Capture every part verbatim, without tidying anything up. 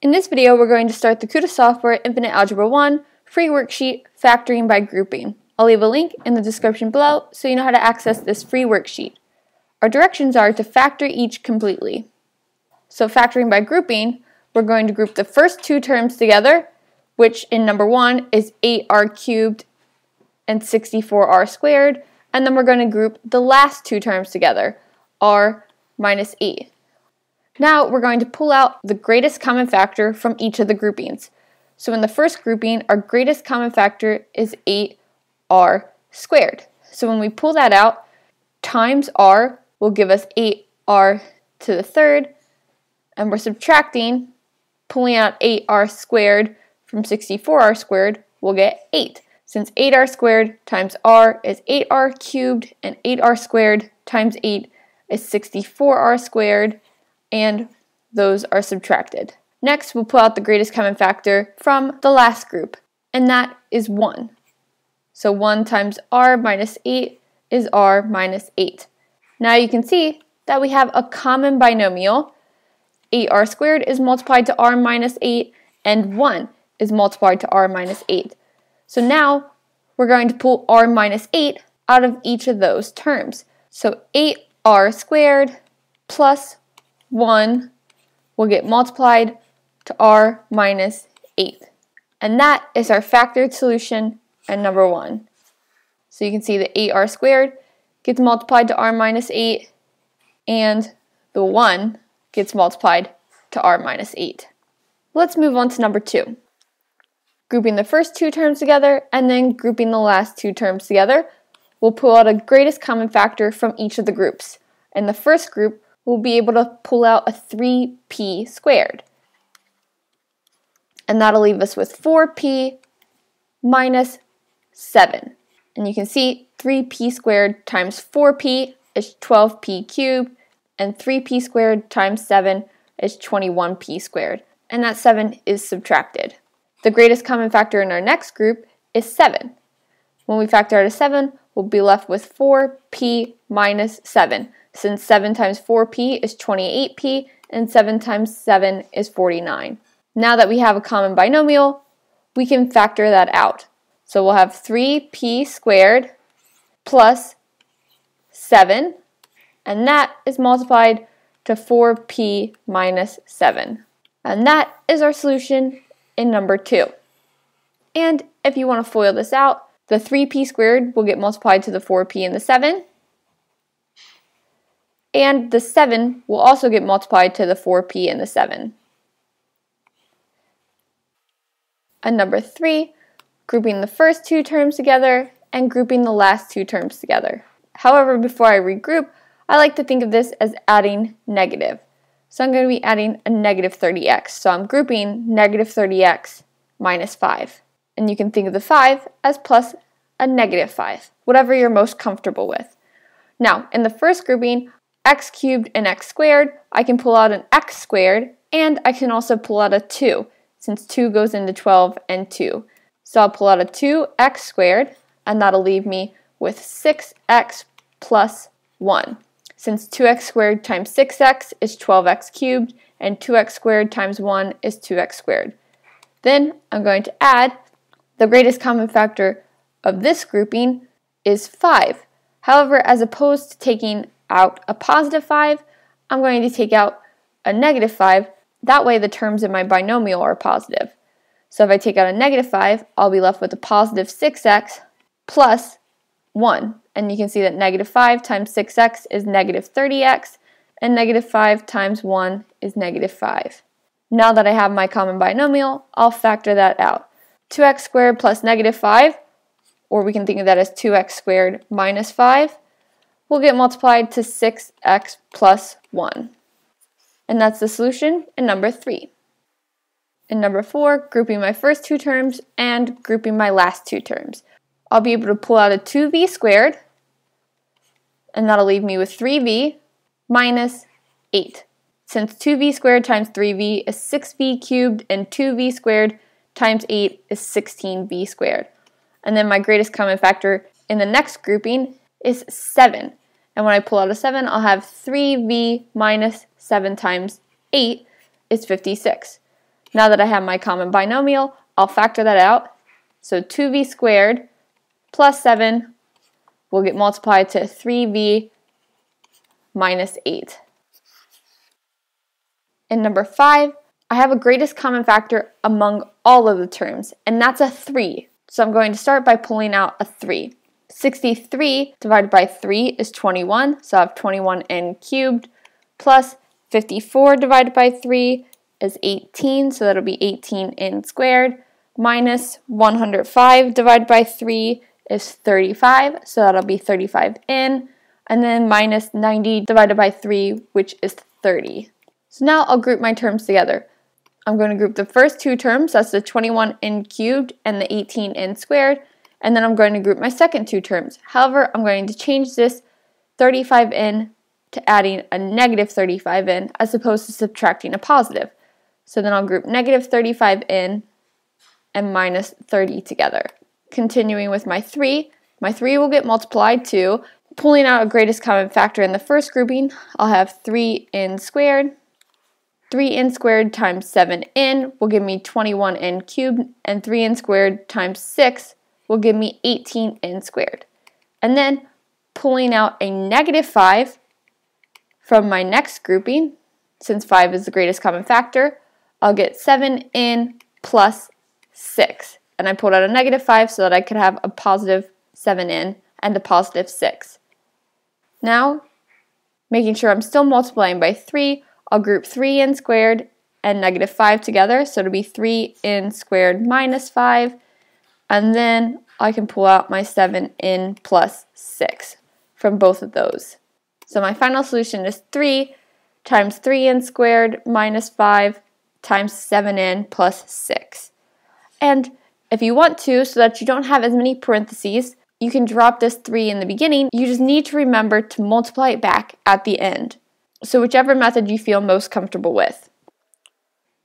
In this video, we're going to start the KutaSoftware Infinite Algebra one free worksheet, Factoring by Grouping. I'll leave a link in the description below so you know how to access this free worksheet. Our directions are to factor each completely. So factoring by grouping, we're going to group the first two terms together, which in number one is eight r cubed and sixty-four r squared, and then we're going to group the last two terms together, r minus e. Now we're going to pull out the greatest common factor from each of the groupings. So in the first grouping, our greatest common factor is eight r squared. So when we pull that out, times r will give us eight r to the third, and we're subtracting, pulling out eight r squared from sixty-four r squared, we'll get eight. Since eight r squared times r is eight r cubed, and eight r squared times eight is sixty-four r squared, and those are subtracted. Next, we'll pull out the greatest common factor from the last group, and that is one. So one times r minus eight is r minus eight. Now you can see that we have a common binomial. eight r squared is multiplied to r minus eight, and one is multiplied to r minus eight. So now we're going to pull r minus eight out of each of those terms. So eight r squared plus one will get multiplied to r minus eight. And that is our factored solution at number one. So you can see the eight r squared gets multiplied to r minus eight, and the one gets multiplied to r minus eight. Let's move on to number two. Grouping the first two terms together and then grouping the last two terms together, we'll pull out a greatest common factor from each of the groups. In the first group, we'll be able to pull out a three p squared. And that'll leave us with four p minus seven. And you can see three p squared times four p is twelve p cubed, and three p squared times seven is twenty-one p squared. And that seven is subtracted. The greatest common factor in our next group is seven. When we factor out a seven, we'll be left with four p minus seven, since seven times four p is twenty-eight p, and seven times seven is forty-nine. Now that we have a common binomial, we can factor that out. So we'll have three p squared plus seven, and that is multiplied to four p minus seven. And that is our solution in number two. And if you want to FOIL this out, the three p squared will get multiplied to the four p and the seven, and the seven will also get multiplied to the four p and the seven. And number three, grouping the first two terms together and grouping the last two terms together. However, before I regroup, I like to think of this as adding negative. So I'm going to be adding a negative thirty x. So I'm grouping negative thirty x minus five. And you can think of the five as plus a negative five, whatever you're most comfortable with. Now, in the first grouping, x cubed and x squared, I can pull out an x squared, and I can also pull out a two, since two goes into twelve and two. So I'll pull out a two x squared, and that'll leave me with six x plus one. Since two x squared times six x is twelve x cubed, and two x squared times one is two x squared. Then I'm going to add the greatest common factor of this grouping is five. However, as opposed to taking out a positive five, I'm going to take out a negative five. That way the terms in my binomial are positive. So if I take out a negative five, I'll be left with a positive six x plus one. And you can see that negative five times six x is negative thirty x, and negative five times one is negative five. Now that I have my common binomial, I'll factor that out. two x squared plus negative five, or we can think of that as two x squared minus five, will get multiplied to six x plus one. And that's the solution in number three. In number four, grouping my first two terms and grouping my last two terms, I'll be able to pull out a two v squared, and that'll leave me with three v minus eight. Since two v squared times three v is six v cubed, and two v squared times eight is sixteen v squared. And then my greatest common factor in the next grouping is seven. And when I pull out a seven, I'll have three v minus seven times eight is fifty-six. Now that I have my common binomial, I'll factor that out. So two v squared plus seven will get multiplied to three v minus eight. And number five, I have a greatest common factor among all of the terms, and that's a three. So I'm going to start by pulling out a three. sixty-three divided by three is twenty-one, so I have twenty-one n cubed, plus fifty-four divided by three is eighteen, so that'll be eighteen n squared, minus one hundred five divided by three is thirty-five, so that'll be thirty-five n, and then minus ninety divided by three, which is thirty. So now I'll group my terms together. I'm going to group the first two terms, that's the twenty-one n cubed and the eighteen n squared, and then I'm going to group my second two terms. However, I'm going to change this thirty-five n to adding a negative thirty-five n as opposed to subtracting a positive. So then I'll group negative thirty-five n and minus thirty together. Continuing with my three, my three will get multiplied to, pulling out a greatest common factor in the first grouping, I'll have three n squared. three n squared times seven n will give me twenty-one n cubed, and three n squared times six will give me eighteen n squared. And then pulling out a negative five from my next grouping, since five is the greatest common factor, I'll get seven n plus six. And I pulled out a negative five so that I could have a positive seven n and a positive six. Now, making sure I'm still multiplying by three, I'll group three n squared and negative five together, so it'll be three n squared minus five, and then I can pull out my seven n plus six from both of those. So my final solution is three times three n squared minus five times seven n plus six. And if you want to, so that you don't have as many parentheses, you can drop this three in the beginning. You just need to remember to multiply it back at the end. So whichever method you feel most comfortable with.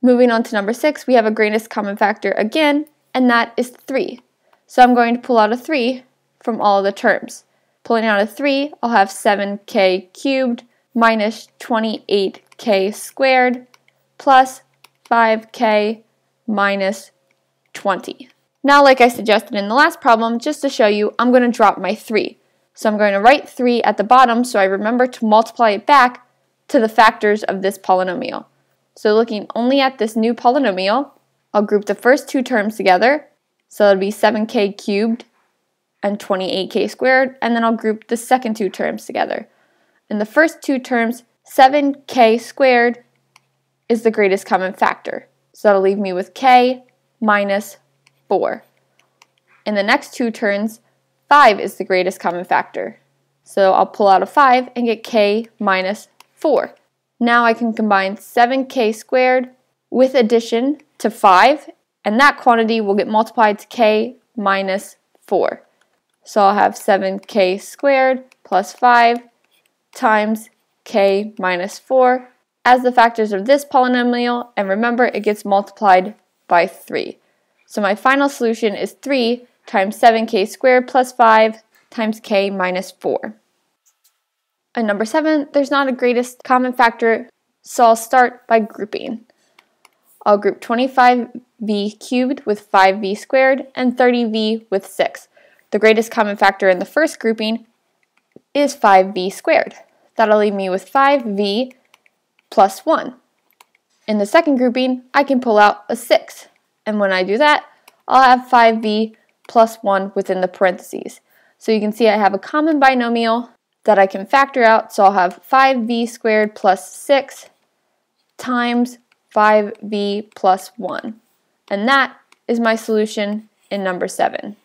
Moving on to number six, we have a greatest common factor again, and that is three. So I'm going to pull out a three from all of the terms. Pulling out a three, I'll have seven k cubed minus twenty-eight k squared plus five k minus twenty. Now, like I suggested in the last problem, just to show you, I'm going to drop my three. So I'm going to write three at the bottom so I remember to multiply it back to the factors of this polynomial. So looking only at this new polynomial, I'll group the first two terms together, so it'll be seven k cubed and twenty-eight k squared, and then I'll group the second two terms together. In the first two terms, seven k squared is the greatest common factor, so that'll leave me with k minus four. In the next two terms, five is the greatest common factor, so I'll pull out a five and get k minus four. Now I can combine seven k squared with addition to five, and that quantity will get multiplied to k minus four. So I'll have seven k squared plus five times k minus four as the factors of this polynomial, and remember it gets multiplied by three. So my final solution is three times seven k squared plus five times k minus four. And number seven, there's not a greatest common factor, so I'll start by grouping. I'll group twenty-five v cubed with five v squared and thirty v with six. The greatest common factor in the first grouping is five v squared. That'll leave me with five v plus one. In the second grouping, I can pull out a six. And when I do that, I'll have five v plus one within the parentheses. So you can see I have a common binomial that I can factor out, so I'll have five v squared plus six times five v plus one. And that is my solution in number seven.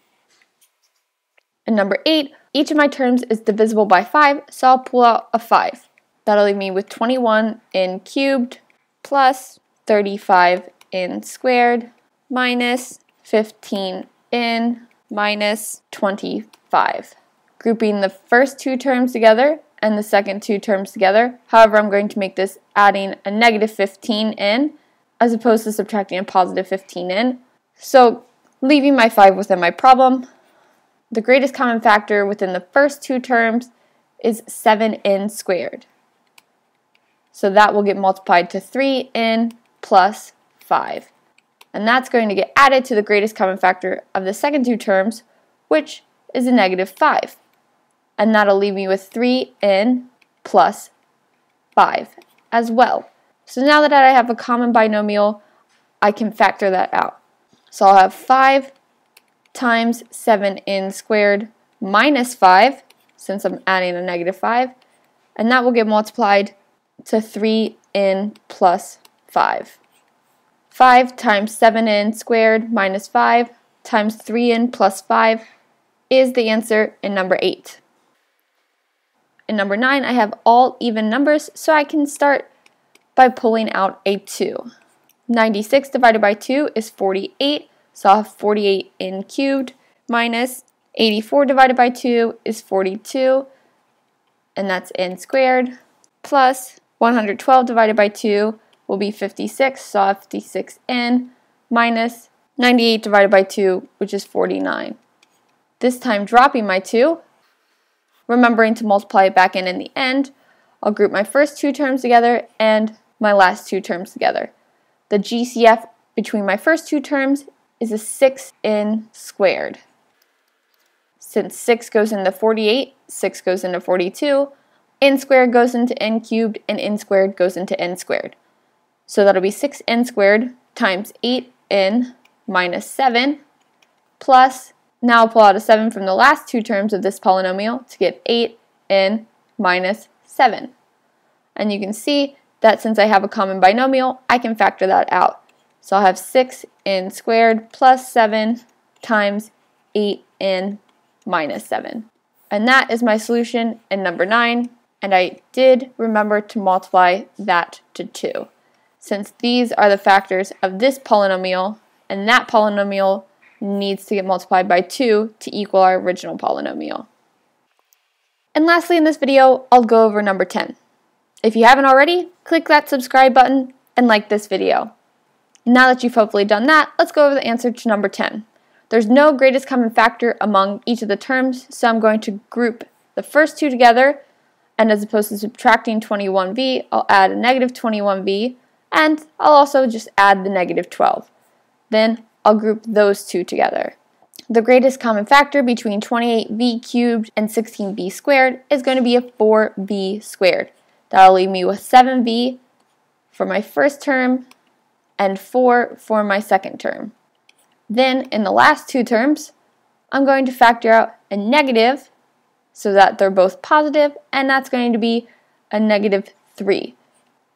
In number eight, each of my terms is divisible by five, so I'll pull out a five. That'll leave me with twenty-one n cubed plus thirty-five n squared minus fifteen n minus twenty-five. Grouping the first two terms together and the second two terms together. However, I'm going to make this adding a negative fifteen n as opposed to subtracting a positive fifteen n. So leaving my five within my problem. The greatest common factor within the first two terms is seven n squared. So that will get multiplied to three n plus five. And that's going to get added to the greatest common factor of the second two terms, which is a negative five. And that'll leave me with three n plus five as well. So now that I have a common binomial, I can factor that out. So I'll have five times seven n squared minus five, since I'm adding a negative five, and that will get multiplied to three n plus five. five times seven n squared minus five times three n plus five is the answer in number eight. In number nine, I have all even numbers, so I can start by pulling out a two. ninety-six divided by two is forty-eight, so I'll have forty-eight n cubed minus eighty-four divided by two is forty-two, and that's n squared, plus one hundred twelve divided by two will be fifty-six, so I'll have fifty-six n minus ninety-eight divided by two, which is forty-nine. This time dropping my two, remembering to multiply it back in in the end. I'll group my first two terms together and my last two terms together. The G C F between my first two terms is a six n squared. Since six goes into forty-eight, six goes into forty-two, n squared goes into n cubed, and n squared goes into n squared. So that'll be six n squared times eight n minus seven, plus, now I'll pull out a seven from the last two terms of this polynomial to get eight n minus seven. And you can see that since I have a common binomial, I can factor that out. So I'll have six n squared plus seven times eight n minus seven. And that is my solution in number nine. And I did remember to multiply that to two, since these are the factors of this polynomial, and that polynomial needs to get multiplied by two to equal our original polynomial. And lastly, in this video, I'll go over number ten. If you haven't already, click that subscribe button and like this video. Now that you've hopefully done that, let's go over the answer to number ten. There's no greatest common factor among each of the terms, so I'm going to group the first two together, and as opposed to subtracting twenty-one v, I'll add a negative twenty-one v, and I'll also just add the negative twelve. Then I'll group those two together. The greatest common factor between twenty-eight v cubed and sixteen v squared is going to be a four v squared. That'll leave me with seven v for my first term and four for my second term. Then in the last two terms, I'm going to factor out a negative so that they're both positive, and that's going to be a negative three.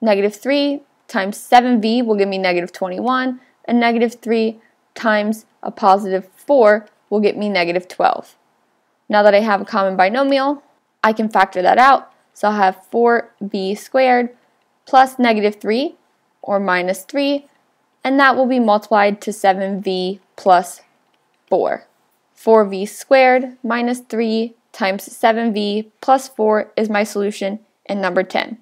Negative three times seven v will give me negative twenty-one, and negative three times a positive four will get me negative twelve. Now that I have a common binomial, I can factor that out. So I'll have four v squared plus negative three, or minus three, and that will be multiplied to seven v plus four. four v squared minus three times seven v plus four is my solution in number ten.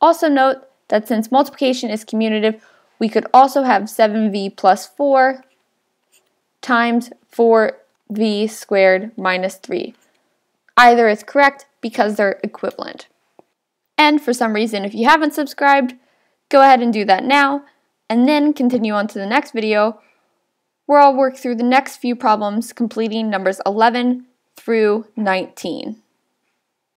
Also note that since multiplication is commutative, we could also have seven v plus four times four v squared minus three. Either is correct because they're equivalent. And for some reason, if you haven't subscribed, go ahead and do that now, and then continue on to the next video, where I'll work through the next few problems, completing numbers eleven through nineteen.